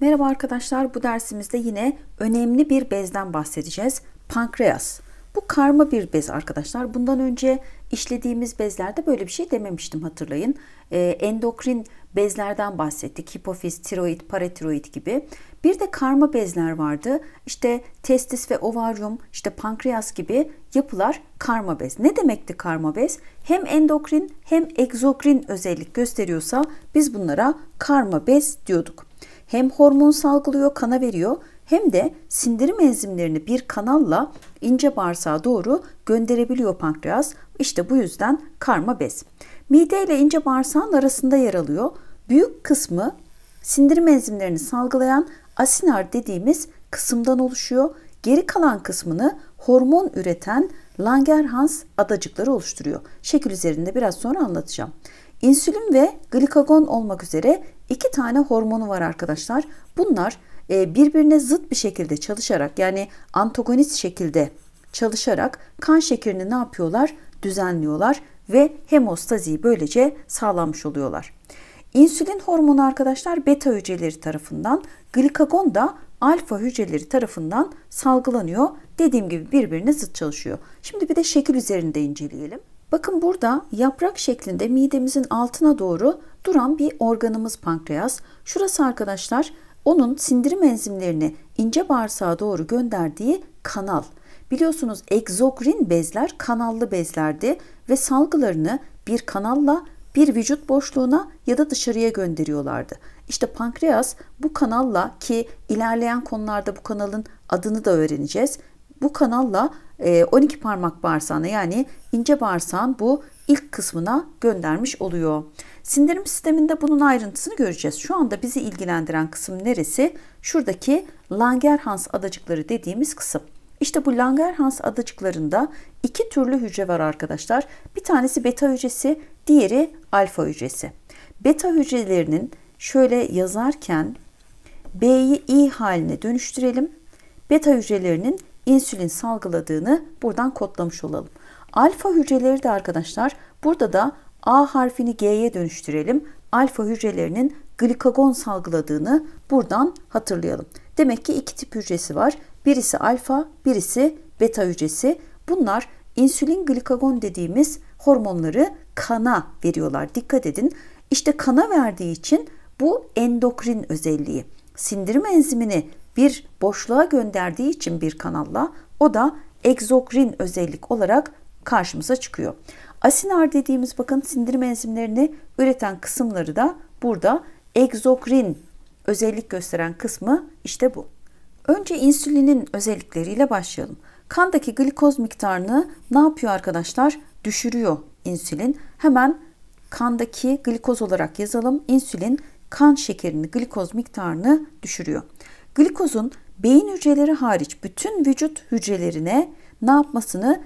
Merhaba arkadaşlar, bu dersimizde yine önemli bir bezden bahsedeceğiz. Pankreas. Bu karma bir bez arkadaşlar. Bundan önce işlediğimiz bezlerde böyle bir şey dememiştim, hatırlayın. Endokrin bezlerden bahsettik. Hipofiz, tiroid, paratiroid gibi. Bir de karma bezler vardı. İşte testis ve ovaryum, işte pankreas gibi yapılar karma bez. Ne demekti karma bez? Hem endokrin hem egzokrin özellik gösteriyorsa biz bunlara karma bez diyorduk. Hem hormon salgılıyor, kana veriyor, hem de sindirim enzimlerini bir kanalla ince bağırsağa doğru gönderebiliyor pankreas. İşte bu yüzden karma bez. Mide ile ince bağırsağın arasında yer alıyor. Büyük kısmı sindirim enzimlerini salgılayan asinar dediğimiz kısımdan oluşuyor. Geri kalan kısmını hormon üreten Langerhans adacıkları oluşturuyor. Şekil üzerinde biraz sonra anlatacağım. İnsülin ve glikagon olmak üzere iki tane hormonu var arkadaşlar. Bunlar birbirine zıt bir şekilde çalışarak, yani antagonist şekilde çalışarak kan şekerini ne yapıyorlar? Düzenliyorlar ve hemostaziyi böylece sağlamış oluyorlar. İnsülin hormonu arkadaşlar beta hücreleri tarafından, glikagon da alfa hücreleri tarafından salgılanıyor. Dediğim gibi birbirine zıt çalışıyor. Şimdi bir de şekil üzerinde inceleyelim. Bakın burada yaprak şeklinde midemizin altına doğru duran bir organımız pankreas. Şurası arkadaşlar onun sindirim enzimlerini ince bağırsağa doğru gönderdiği kanal. Biliyorsunuz egzokrin bezler kanallı bezlerdi ve salgılarını bir kanalla bir vücut boşluğuna ya da dışarıya gönderiyorlardı. İşte pankreas bu kanalla, ki ilerleyen konularda bu kanalın adını da öğreneceğiz. Bu kanalla 12 parmak bağırsağına, yani ince bağırsağın bu ilk kısmına göndermiş oluyor. Sindirim sisteminde bunun ayrıntısını göreceğiz. Şu anda bizi ilgilendiren kısım neresi? Şuradaki Langerhans adacıkları dediğimiz kısım. İşte bu Langerhans adacıklarında iki türlü hücre var arkadaşlar. Bir tanesi beta hücresi, diğeri alfa hücresi. Beta hücrelerinin şöyle yazarken B'yi I haline dönüştürelim. Beta hücrelerinin insülin salgıladığını buradan kodlamış olalım. Alfa hücreleri de arkadaşlar, burada da A harfini G'ye dönüştürelim. Alfa hücrelerinin glikagon salgıladığını buradan hatırlayalım. Demek ki iki tip hücresi var. Birisi alfa, birisi beta hücresi. Bunlar insülin, glikagon dediğimiz hormonları kana veriyorlar. Dikkat edin. İşte kana verdiği için bu endokrin özelliği. Sindirim enzimini bir boşluğa gönderdiği için bir kanalla, o da egzokrin özellik olarak karşımıza çıkıyor. Asinar dediğimiz, bakın, sindirim enzimlerini üreten kısımları da burada, egzokrin özellik gösteren kısmı işte bu. Önce insülinin özellikleriyle başlayalım. Kandaki glikoz miktarını ne yapıyor arkadaşlar? Düşürüyor insülin. Hemen kandaki glikoz olarak yazalım. İnsülin kan şekerini, glikoz miktarını düşürüyor. Glikozun beyin hücreleri hariç bütün vücut hücrelerine ne yapmasını,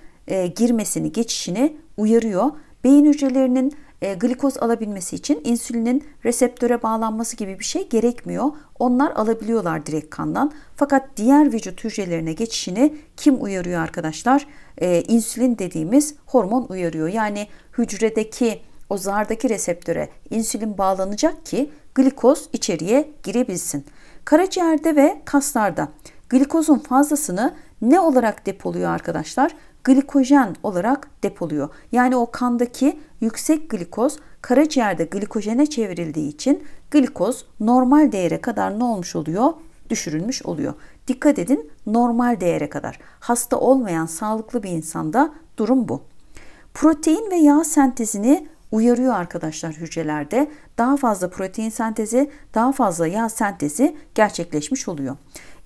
girmesini, geçişini uyarıyor. Beyin hücrelerinin glikoz alabilmesi için insülinin reseptöre bağlanması gibi bir şey gerekmiyor. Onlar alabiliyorlar direkt kandan. Fakat diğer vücut hücrelerine geçişini kim uyarıyor arkadaşlar? İnsülin dediğimiz hormon uyarıyor. Yani hücredeki o zardaki reseptöre insülin bağlanacak ki glikoz içeriye girebilsin. Karaciğerde ve kaslarda glikozun fazlasını ne olarak depoluyor arkadaşlar? Glikojen olarak depoluyor. Yani o kandaki yüksek glikoz karaciğerde glikojene çevrildiği için glikoz normal değere kadar ne olmuş oluyor? Düşürülmüş oluyor. Dikkat edin, normal değere kadar. Hasta olmayan sağlıklı bir insanda durum bu. Protein ve yağ sentezini uyarıyor arkadaşlar hücrelerde. Daha fazla protein sentezi, daha fazla yağ sentezi gerçekleşmiş oluyor.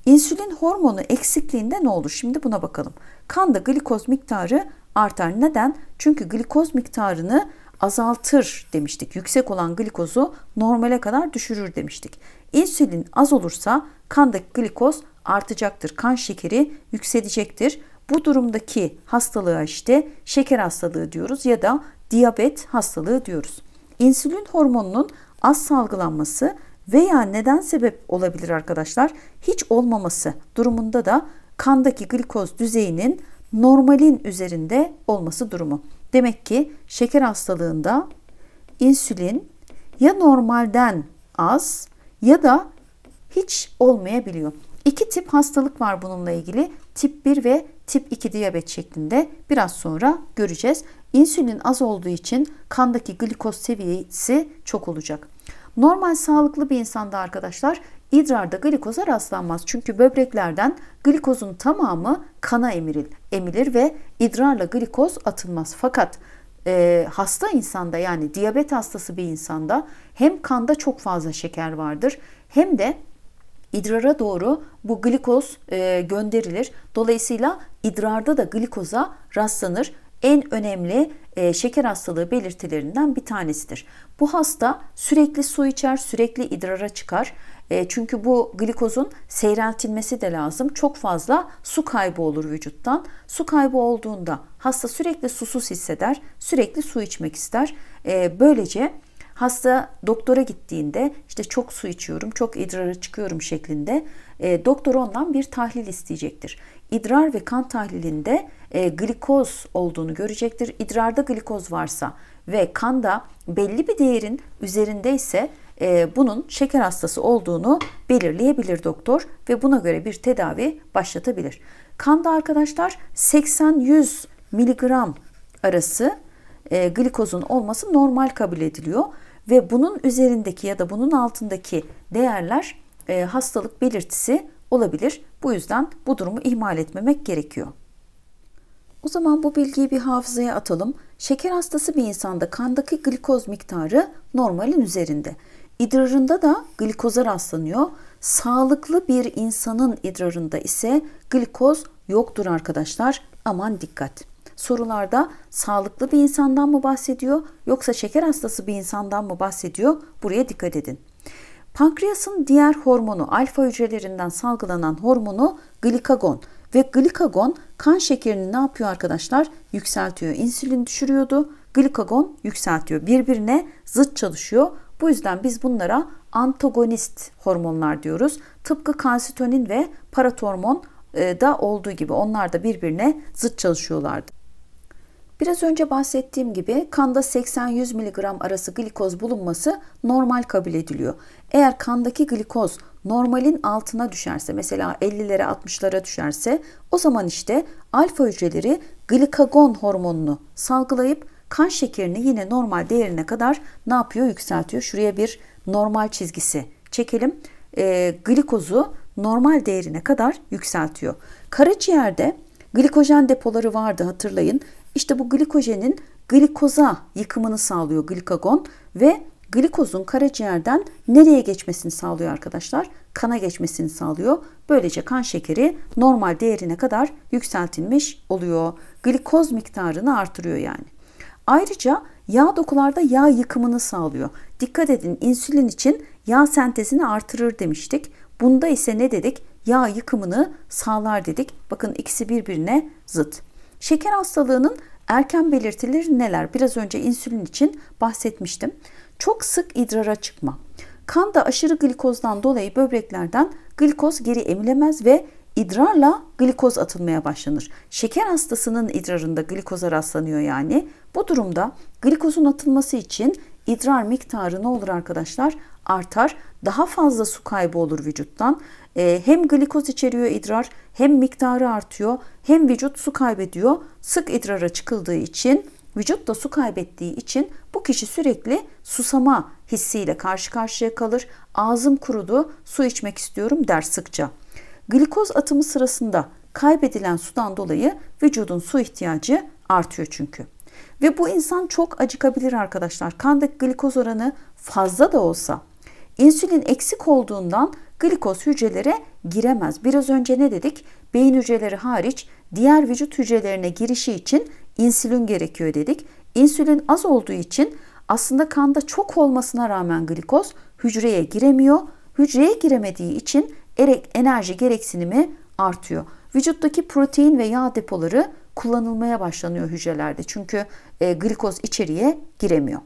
İnsülin hormonu eksikliğinde ne olur? Şimdi buna bakalım. Kanda glikoz miktarı artar. Neden? Çünkü glikoz miktarını azaltır demiştik. Yüksek olan glikozu normale kadar düşürür demiştik. İnsülin az olursa kandaki glikoz artacaktır. Kan şekeri yükselecektir. Bu durumdaki hastalığa işte şeker hastalığı diyoruz ya da diyabet hastalığı diyoruz. İnsülin hormonunun az salgılanması veya neden sebep olabilir arkadaşlar? Hiç olmaması durumunda da kandaki glikoz düzeyinin normalin üzerinde olması durumu. Demek ki şeker hastalığında insülin ya normalden az ya da hiç olmayabiliyor. İki tip hastalık var bununla ilgili. Tip 1 ve tip 2 diyabet şeklinde biraz sonra göreceğiz. İnsülin az olduğu için kandaki glikoz seviyesi çok olacak. Normal sağlıklı bir insanda arkadaşlar idrarda glikoza rastlanmaz. Çünkü böbreklerden glikozun tamamı kana emilir ve idrarla glikoz atılmaz. Fakat hasta insanda, yani diyabet hastası bir insanda hem kanda çok fazla şeker vardır hem de idrara doğru bu glikoz gönderilir. Dolayısıyla idrarda da glikoza rastlanır. En önemli şeker hastalığı belirtilerinden bir tanesidir. Bu hasta sürekli su içer, sürekli idrara çıkar. Çünkü bu glikozun seyreltilmesi de lazım. Çok fazla su kaybı olur vücuttan. Su kaybı olduğunda hasta sürekli susuz hisseder, sürekli su içmek ister. Böylece hasta doktora gittiğinde işte çok su içiyorum, çok idrara çıkıyorum şeklinde doktor ondan bir tahlil isteyecektir. İdrar ve kan tahlilinde glikoz olduğunu görecektir. İdrarda glikoz varsa ve kanda belli bir değerin üzerindeyse bunun şeker hastası olduğunu belirleyebilir doktor ve buna göre bir tedavi başlatabilir. Kanda arkadaşlar 80-100 mg arası glikozun olması normal kabul ediliyor ve bunun üzerindeki ya da bunun altındaki değerler hastalık belirtisi olabilir. Bu yüzden bu durumu ihmal etmemek gerekiyor. O zaman bu bilgiyi bir hafızaya atalım. Şeker hastası bir insanda kandaki glikoz miktarı normalin üzerinde. İdrarında da glikoza rastlanıyor. Sağlıklı bir insanın idrarında ise glikoz yoktur arkadaşlar. Aman dikkat. Sorularda sağlıklı bir insandan mı bahsediyor yoksa şeker hastası bir insandan mı bahsediyor? Buraya dikkat edin. Pankreasın diğer hormonu, alfa hücrelerinden salgılanan hormonu glikagon. Ve glikagon kan şekerini ne yapıyor arkadaşlar? Yükseltiyor. İnsülin düşürüyordu. Glikagon yükseltiyor. Birbirine zıt çalışıyor. Bu yüzden biz bunlara antagonist hormonlar diyoruz. Tıpkı kalsitonin ve paratormon da olduğu gibi onlar da birbirine zıt çalışıyorlardı. Biraz önce bahsettiğim gibi kanda 80-100 mg arası glikoz bulunması normal kabul ediliyor. Eğer kandaki glikoz normalin altına düşerse, mesela 50'lere 60'lara düşerse, o zaman işte alfa hücreleri glikagon hormonunu salgılayıp kan şekerini yine normal değerine kadar ne yapıyor? Yükseltiyor. Şuraya bir normal çizgisi çekelim. Glikozu normal değerine kadar yükseltiyor. Karaciğerde glikojen depoları vardı, hatırlayın. İşte bu glikojenin glikoza yıkımını sağlıyor glikagon ve glikozun karaciğerden nereye geçmesini sağlıyor arkadaşlar? Kana geçmesini sağlıyor. Böylece kan şekeri normal değerine kadar yükseltilmiş oluyor. Glikoz miktarını artırıyor yani. Ayrıca yağ dokularda yağ yıkımını sağlıyor. Dikkat edin, insülin için yağ sentezini artırır demiştik. Bunda ise ne dedik? Yağ yıkımını sağlar dedik. Bakın ikisi birbirine zıt. Şeker hastalığının erken belirtileri neler? Biraz önce insülin için bahsetmiştim. Çok sık idrara çıkma. Kanda aşırı glikozdan dolayı böbreklerden glikoz geri emilemez ve idrarla glikoz atılmaya başlanır. Şeker hastasının idrarında glikoza rastlanıyor yani. Bu durumda glikozun atılması için idrar miktarı ne olur arkadaşlar? Artar. Daha fazla su kaybı olur vücuttan. Hem glikoz içeriyor idrar, hem miktarı artıyor, hem vücut su kaybediyor. Sık idrara çıkıldığı için, vücut da su kaybettiği için bu kişi sürekli susama hissiyle karşı karşıya kalır. Ağzım kurudu, su içmek istiyorum der sıkça. Glikoz atımı sırasında kaybedilen sudan dolayı vücudun su ihtiyacı artıyor çünkü. Ve bu insan çok acıkabilir arkadaşlar. Kandaki glikoz oranı fazla da olsa. İnsülin eksik olduğundan glikoz hücrelere giremez. Biraz önce ne dedik? Beyin hücreleri hariç diğer vücut hücrelerine girişi için insülin gerekiyor dedik. İnsülin az olduğu için aslında kanda çok olmasına rağmen glikoz hücreye giremiyor. Hücreye giremediği için enerji gereksinimi artıyor. Vücuttaki protein ve yağ depoları kullanılmaya başlanıyor hücrelerde. Çünkü glikoz içeriye giremiyor.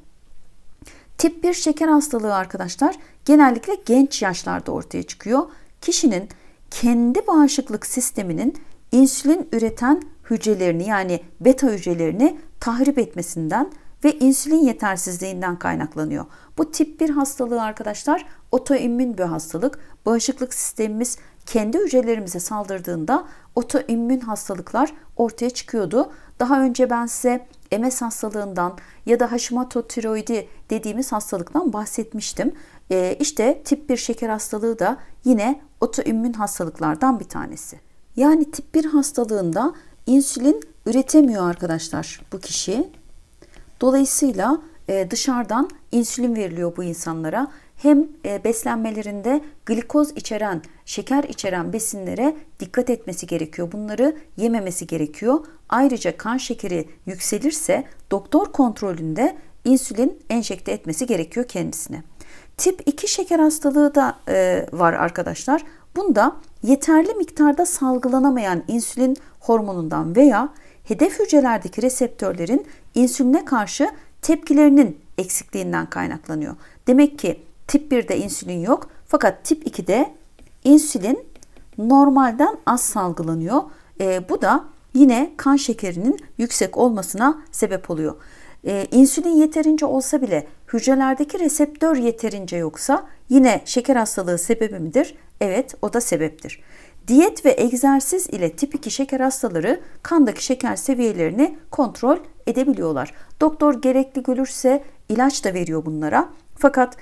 Tip 1 şeker hastalığı arkadaşlar genellikle genç yaşlarda ortaya çıkıyor. Kişinin kendi bağışıklık sisteminin insülin üreten hücrelerini, yani beta hücrelerini tahrip etmesinden ve insülin yetersizliğinden kaynaklanıyor. Bu tip 1 hastalığı arkadaşlar otoimmün bir hastalık. Bağışıklık sistemimiz kendi hücrelerimize saldırdığında otoimmün hastalıklar ortaya çıkıyordu. Daha önce ben size MS hastalığından ya da haşimatotiroidi dediğimiz hastalıktan bahsetmiştim. İşte tip 1 şeker hastalığı da yine otoimmün hastalıklardan bir tanesi. Yani tip 1 hastalığında insülin üretemiyor arkadaşlar bu kişi. Dolayısıyla dışarıdan insülin veriliyor bu insanlara. Hem beslenmelerinde glikoz içeren, şeker içeren besinlere dikkat etmesi gerekiyor. Bunları yememesi gerekiyor. Ayrıca kan şekeri yükselirse doktor kontrolünde insülin enjekte etmesi gerekiyor kendisine. Tip 2 şeker hastalığı da var arkadaşlar. Bunda yeterli miktarda salgılanamayan insülin hormonundan veya hedef hücrelerdeki reseptörlerin insüline karşı tepkilerinin eksikliğinden kaynaklanıyor. Demek ki tip 1'de insülin yok fakat tip 2'de insülin normalden az salgılanıyor. Bu da yine kan şekerinin yüksek olmasına sebep oluyor. İnsülin yeterince olsa bile hücrelerdeki reseptör yeterince yoksa yine şeker hastalığı sebebi midir? Evet, o da sebeptir. Diyet ve egzersiz ile tip 2 şeker hastaları kandaki şeker seviyelerini kontrol edebiliyorlar. Doktor gerekli görürse ilaç da veriyor bunlara. Fakat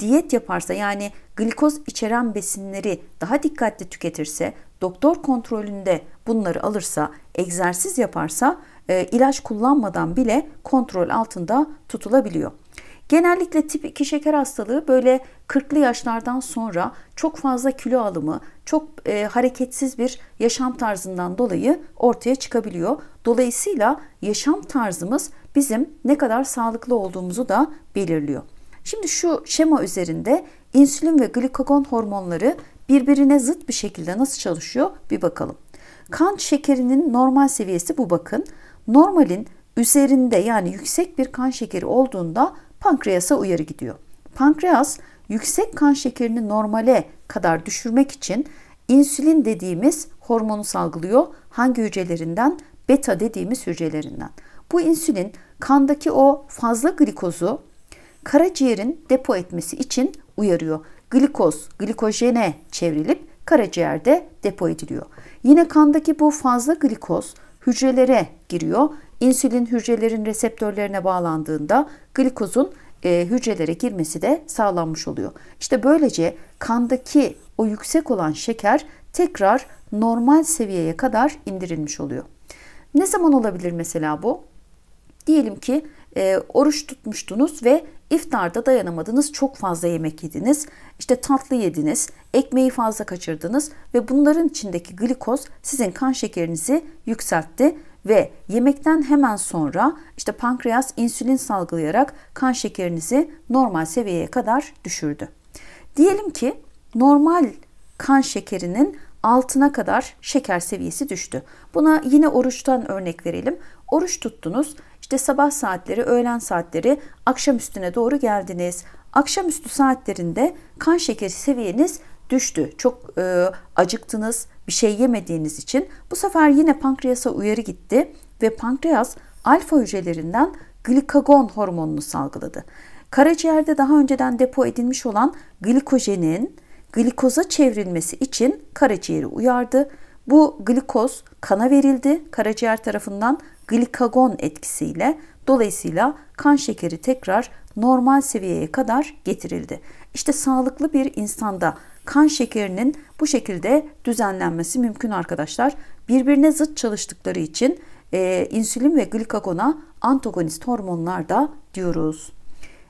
diyet yaparsa, yani glikoz içeren besinleri daha dikkatli tüketirse, doktor kontrolünde bunları alırsa, egzersiz yaparsa ilaç kullanmadan bile kontrol altında tutulabiliyor. Genellikle tip 2 şeker hastalığı böyle 40'lı yaşlardan sonra çok fazla kilo alımı, çok hareketsiz bir yaşam tarzından dolayı ortaya çıkabiliyor. Dolayısıyla yaşam tarzımız bizim ne kadar sağlıklı olduğumuzu da belirliyor. Şimdi şu şema üzerinde insülin ve glikogon hormonları birbirine zıt bir şekilde nasıl çalışıyor bir bakalım. Kan şekerinin normal seviyesi bu, bakın. Normalin üzerinde, yani yüksek bir kan şekeri olduğunda pankreasa uyarı gidiyor. Pankreas yüksek kan şekerini normale kadar düşürmek için insülin dediğimiz hormonu salgılıyor. Hangi hücrelerinden? Beta dediğimiz hücrelerinden. Bu insülin kandaki o fazla glikozu karaciğerin depo etmesi için uyarıyor. Glikoz, glikojene çevrilip karaciğerde depo ediliyor. Yine kandaki bu fazla glikoz hücrelere giriyor. İnsülin hücrelerin reseptörlerine bağlandığında glikozun hücrelere girmesi de sağlanmış oluyor. İşte böylece kandaki o yüksek olan şeker tekrar normal seviyeye kadar indirilmiş oluyor. Ne zaman olabilir mesela bu? Diyelim ki oruç tutmuştunuz ve iftarda dayanamadınız, çok fazla yemek yediniz, işte tatlı yediniz, ekmeği fazla kaçırdınız ve bunların içindeki glikoz sizin kan şekerinizi yükseltti ve yemekten hemen sonra işte pankreas insülin salgılayarak kan şekerinizi normal seviyeye kadar düşürdü. Diyelim ki normal kan şekerinin altına kadar şeker seviyesi düştü. Buna yine oruçtan örnek verelim. Oruç tuttunuz. İşte sabah saatleri, öğlen saatleri, akşam üstüne doğru geldiniz. Akşamüstü saatlerinde kan şekeri seviyeniz düştü. Çok acıktınız, bir şey yemediğiniz için. Bu sefer yine pankreasa uyarı gitti ve pankreas alfa hücrelerinden glikagon hormonunu salgıladı. Karaciğerde daha önceden depo edilmiş olan glikojenin glikoza çevrilmesi için karaciğeri uyardı. Bu glikoz kana verildi karaciğer tarafından glikagon etkisiyle. Dolayısıyla kan şekeri tekrar normal seviyeye kadar getirildi. İşte sağlıklı bir insanda kan şekerinin bu şekilde düzenlenmesi mümkün arkadaşlar. Birbirine zıt çalıştıkları için insülin ve glikagona antagonist hormonlar da diyoruz.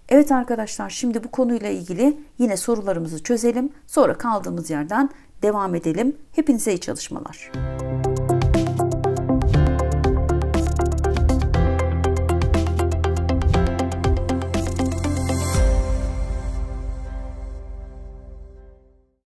Evet arkadaşlar, şimdi bu konuyla ilgili yine sorularımızı çözelim. Sonra kaldığımız yerden devam edelim. Hepinize iyi çalışmalar.